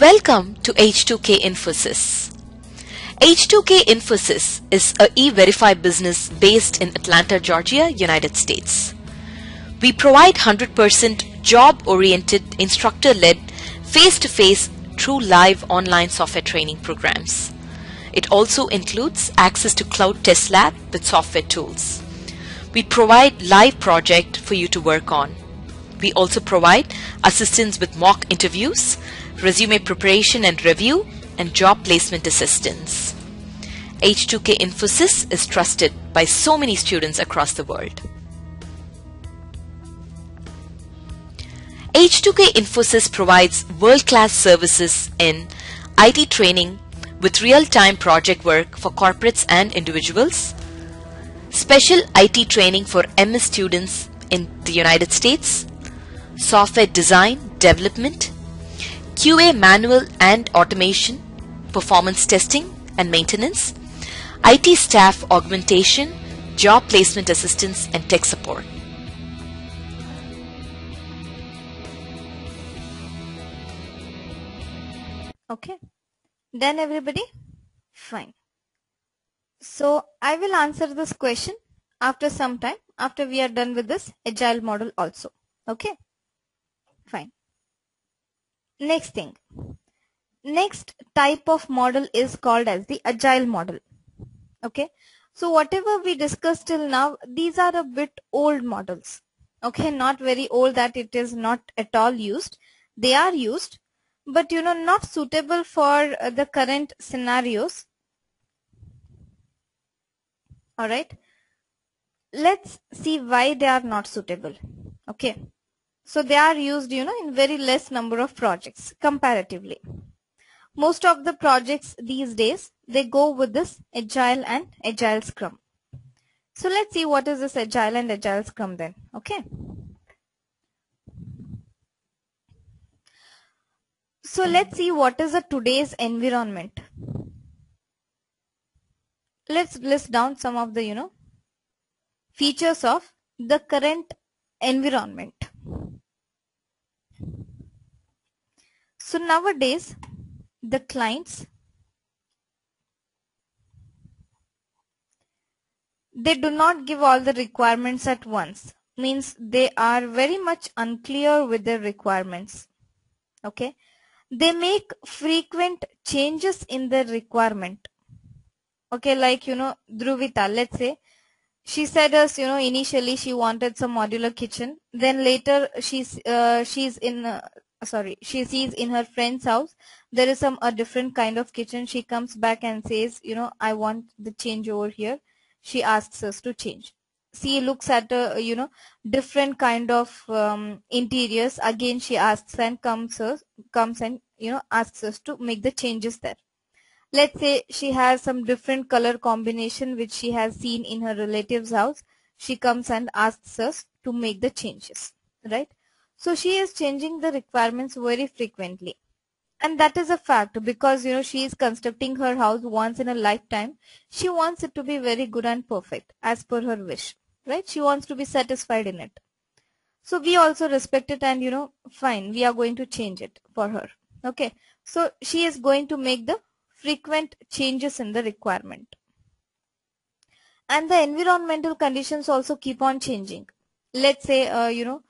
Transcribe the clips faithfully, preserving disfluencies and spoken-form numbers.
Welcome to H two K Infosys. H two K Infosys is a e-verify business based in Atlanta, Georgia, United States. We provide one hundred percent job-oriented, instructor-led, face-to-face, true live online software training programs. It also includes access to Cloud Test Lab with software tools. We provide live projects for you to work on. We also provide assistance with mock interviews, resume preparation and review, and job placement assistance. H two K Infosys is trusted by so many students across the world. H two K Infosys provides world-class services in I T training with real-time project work for corporates and individuals, special I T training for M S students in the United States, software design, development, Q A manual and automation, performance testing and maintenance, I T staff augmentation, job placement assistance, and tech support. Okay, then everybody, fine. So I will answer this question after some time, after we are done with this agile model also. Okay, fine. Next thing, next type of model is called as the agile model. Okay, so whatever we discussed till now, these are a bit old models. Okay, not very old that it is not at all used. They are used, but you know, not suitable for the current scenarios. All right, let's see why they are not suitable. Okay, so they are used, you know, in very less number of projects comparatively. Most of the projects these days, they go with this Agile and Agile Scrum. So let's see what is this Agile and Agile Scrum then. Okay. So let's see what is the today's environment. Let's list down some of the, you know, features of the current environment. So nowadays, the clients, they do not give all the requirements at once. Means they are very much unclear with their requirements. Okay, they make frequent changes in their requirement. Okay, like, you know, Dhruvita, let's say, she said us, you know, initially she wanted some modular kitchen. Then later she's uh, she's in. Uh, Sorry, she sees in her friend's house there is some a different kind of kitchen. She comes back and says, you know, I want the change over here. She asks us to change. She looks at a, you know, different kind of um, interiors. Again, she asks and comes us, comes and, you know, asks us to make the changes there. Let's say she has some different color combination which she has seen in her relative's house. She comes and asks us to make the changes, right? So she is changing the requirements very frequently, and that is a fact because, you know, she is constructing her house once in a lifetime. She wants it to be very good and perfect as per her wish, right? She wants to be satisfied in it. So we also respect it and, you know, fine, we are going to change it for her. Okay, so she is going to make the frequent changes in the requirement. And the environmental conditions also keep on changing. Let's say, uh, you know,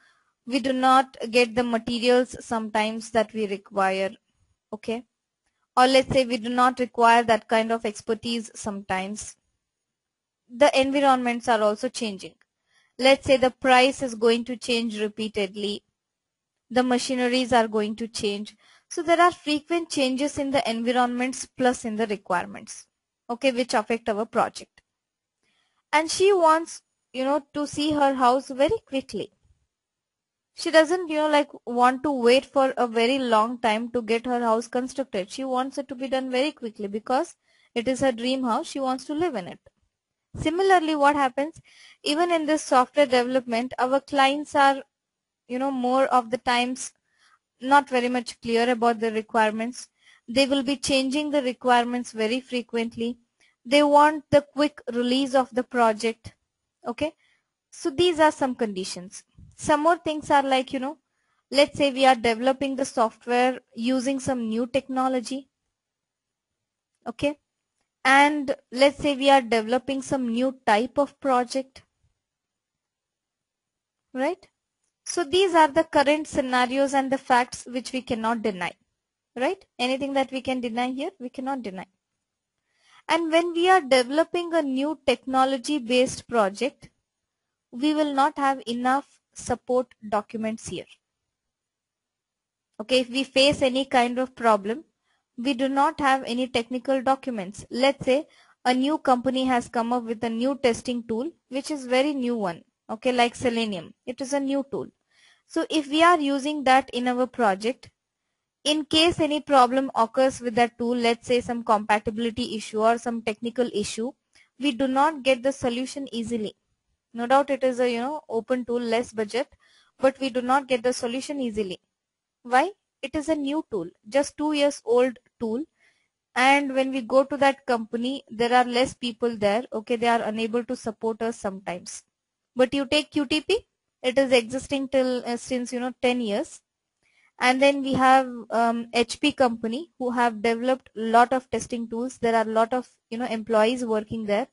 we do not get the materials sometimes that we require, okay? Or let's say we do not require that kind of expertise sometimes. The environments are also changing. Let's say the price is going to change repeatedly. The machineries are going to change. So there are frequent changes in the environments plus in the requirements, okay, which affect our project. And she wants, you know, to see her house very quickly. She doesn't, you know, like want to wait for a very long time to get her house constructed. She wants it to be done very quickly because it is her dream house. She wants to live in it. Similarly, what happens, even in this software development, our clients are, you know, more of the times not very much clear about the requirements. They will be changing the requirements very frequently. They want the quick release of the project. Okay, so these are some conditions. Some more things are like, you know, Let's say we are developing the software using some new technology, okay? And let's say we are developing some new type of project, right? So these are the current scenarios and the facts which we cannot deny, right? Anything that we can deny here, we cannot deny. And when we are developing a new technology-based project, we will not have enough support documents here. Okay, if we face any kind of problem, we do not have any technical documents. Let's say a new company has come up with a new testing tool, which is very new one. Okay, like Selenium, it is a new tool. So if we are using that in our project, in case any problem occurs with that tool, let's say some compatibility issue or some technical issue, we do not get the solution easily. No doubt it is a, you know, open tool, less budget, but we do not get the solution easily. Why? It is a new tool, just two years old tool. And when we go to that company, there are less people there. Okay, they are unable to support us sometimes. But you take Q T P, it is existing till uh, since, you know, ten years. And then we have um, H P company who have developed lot of testing tools. There are a lot of, you know, employees working there.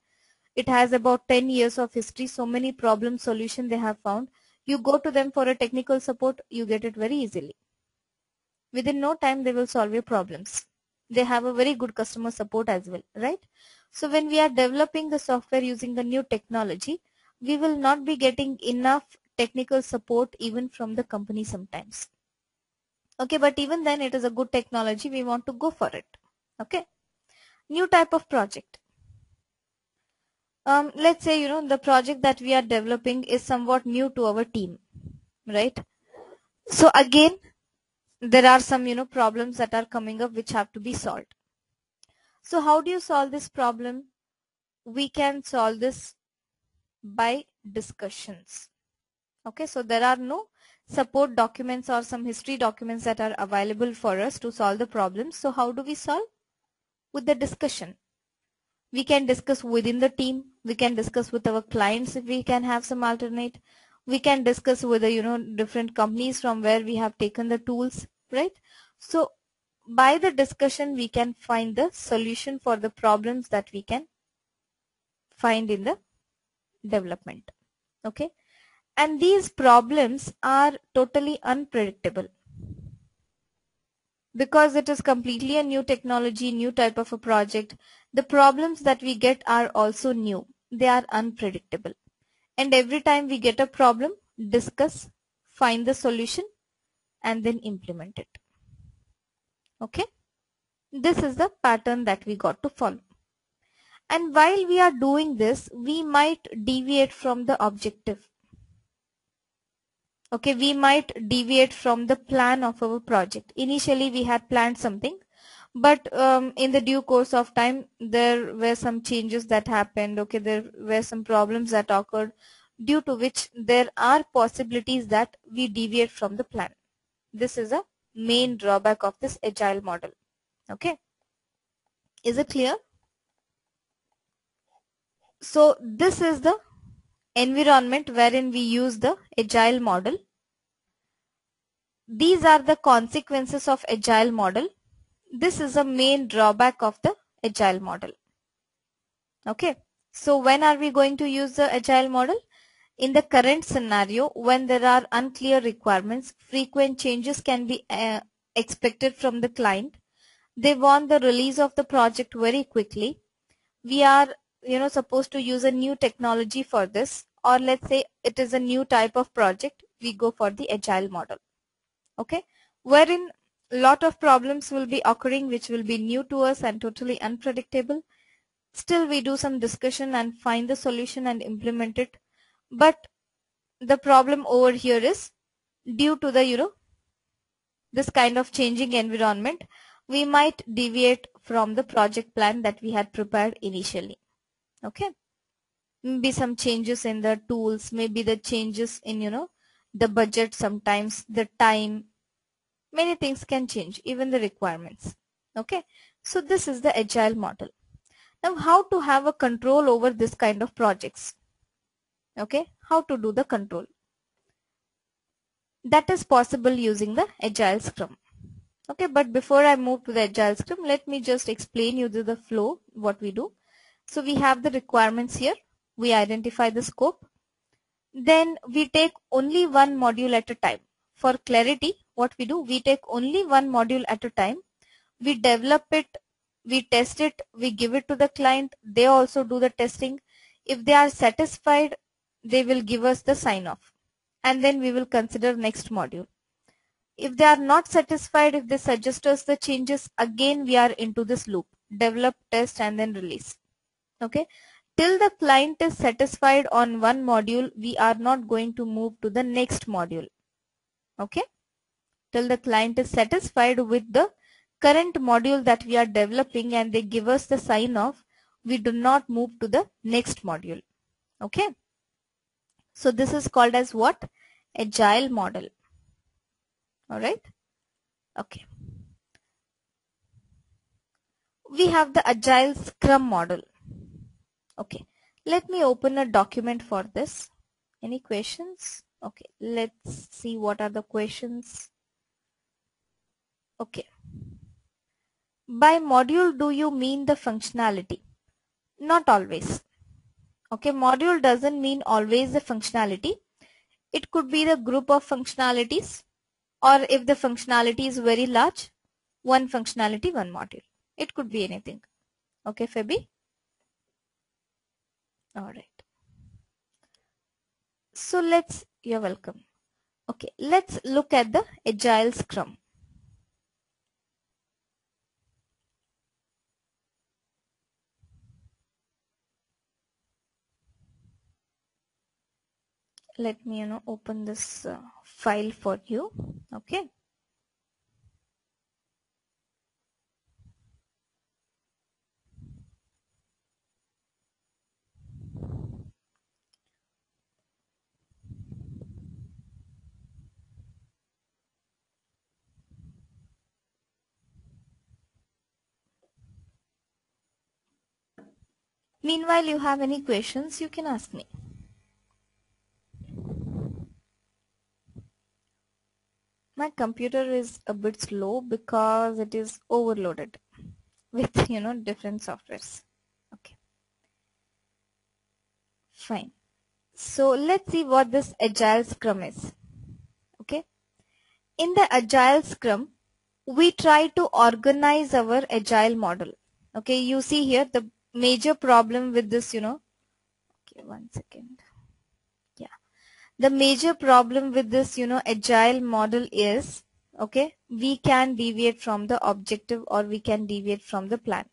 It has about ten years of history. So many problem solution they have found. You go to them for a technical support, you get it very easily. Within no time, they will solve your problems. They have a very good customer support as well, right? So when we are developing the software using the new technology, we will not be getting enough technical support even from the company sometimes. Okay, but even then it is a good technology, we want to go for it. Okay, new type of project. Um, let's say, you know, the project that we are developing is somewhat new to our team, right? So again, there are some, you know, problems that are coming up which have to be solved. So how do you solve this problem? We can solve this by discussions. Okay, so there are no support documents or some history documents that are available for us to solve the problem. So how do we solve? With the discussion. We can discuss within the team, we can discuss with our clients if we can have some alternate, we can discuss with the, you know, different companies from where we have taken the tools, right? So by the discussion we can find the solution for the problems that we can find in the development. Okay, and these problems are totally unpredictable because it is completely a new technology, new type of a project. The problems that we get are also new, they are unpredictable, and every time we get a problem, discuss, find the solution and then implement it. Okay, this is the pattern that we got to follow. And while we are doing this, we might deviate from the objective. Okay, we might deviate from the plan of our project. Initially, we had planned something, but um, in the due course of time, there were some changes that happened. Okay, there were some problems that occurred, due to which there are possibilities that we deviate from the plan. This is a main drawback of this agile model. Okay, is it clear? So this is the environment wherein we use the agile model. These are the consequences of agile model. This is a main drawback of the agile model. Okay, so when are we going to use the agile model? In the current scenario, when there are unclear requirements, frequent changes can be uh, expected from the client. They want the release of the project very quickly. We are you know supposed to use a new technology for this, or let's say it is a new type of project, we go for the agile model. Okay, wherein lot of problems will be occurring which will be new to us and totally unpredictable. Still we do some discussion and find the solution and implement it. But the problem over here is, due to the you know this kind of changing environment, we might deviate from the project plan that we had prepared initially. Okay, maybe some changes in the tools, maybe the changes in you know the budget, sometimes the time, many things can change, even the requirements. Okay, so this is the agile model. Now how to have a control over this kind of projects? Okay, how to do the control? That is possible using the Agile Scrum. Okay, but before I move to the Agile Scrum, let me just explain you the flow, what we do. So we have the requirements here. We identify the scope. Then we take only one module at a time. For clarity, what we do, we take only one module at a time. We develop it, we test it, we give it to the client. They also do the testing. If they are satisfied, they will give us the sign-off. And then we will consider next module. If they are not satisfied, if they suggest us the changes, again we are into this loop. Develop, test and then release. Okay. Till the client is satisfied on one module, we are not going to move to the next module. Okay. Till the client is satisfied with the current module that we are developing and they give us the sign-off, we do not move to the next module. Okay. So this is called as what? Agile model. Alright. Okay. We have the Agile Scrum model. Okay. Let me open a document for this. Any questions? Okay. Let's see what are the questions. Okay. By module, do you mean the functionality? Not always. Okay. Module doesn't mean always the functionality. It could be the group of functionalities. Or if the functionality is very large, one functionality, one module. It could be anything. Okay, Fabi? Alright. So let's, you're welcome. Okay, let's look at the Agile Scrum. Let me, you know, open this uh, file for you. Okay. Meanwhile, you have any questions, you can ask me. My computer is a bit slow because it is overloaded with, you know, different softwares. Okay. Fine. So let's see what this Agile Scrum is. Okay. In the Agile Scrum, we try to organize our Agile model. Okay. You see here the major problem with this, you know. Okay. One second. The major problem with this, you know, Agile model is, okay, we can deviate from the objective or we can deviate from the plan.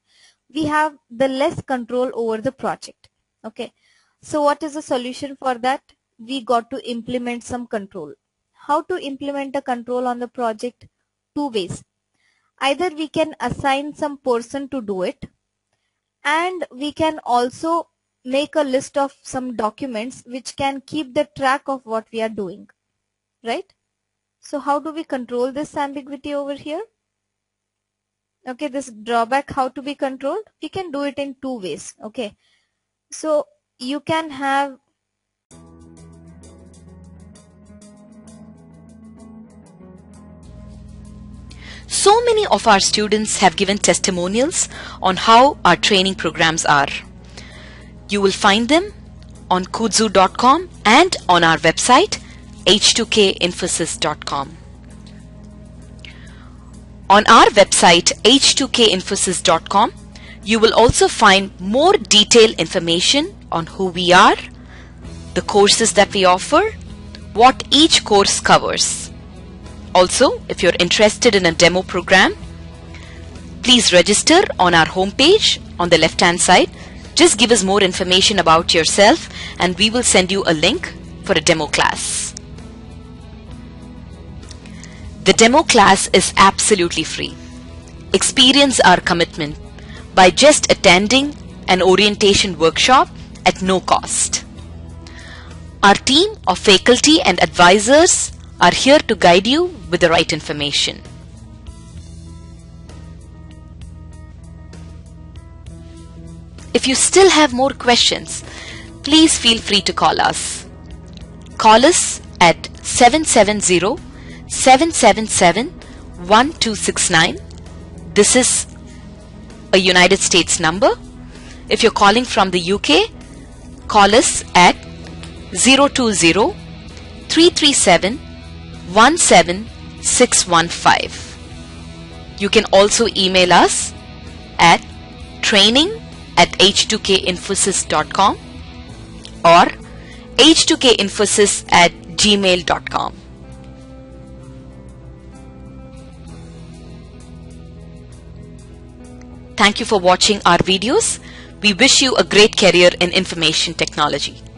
We have the less control over the project, okay. So what is the solution for that? We got to implement some control. How to implement a control on the project? Two ways. Either we can assign some person to do it, and we can also make a list of some documents which can keep the track of what we are doing, right? So how do we control this ambiguity over here? Okay, this drawback, how to be controlled? We can do it in two ways, okay? So you can have so many of our students have given testimonials on how our training programs are. You will find them on kudzu dot com and on our website h two k infosys dot com. On our website h two k infosys dot com, you will also find more detailed information on who we are, the courses that we offer, what each course covers. Also, if you're interested in a demo program, please register on our homepage on the left-hand side. Just give us more information about yourself and we will send you a link for a demo class. The demo class is absolutely free. Experience our commitment by just attending an orientation workshop at no cost. Our team of faculty and advisors are here to guide you with the right information. If you still have more questions, please feel free to call us. Call us at seven seven zero, seven seven seven, one two six nine. This is a United States number. If you're calling from the U K, call us at zero two zero, three three seven, one seven six one five. You can also email us at training at h two k infosys dot com or h two k infosys at gmail dot com. Thank you for watching our videos. We wish you a great career in information technology.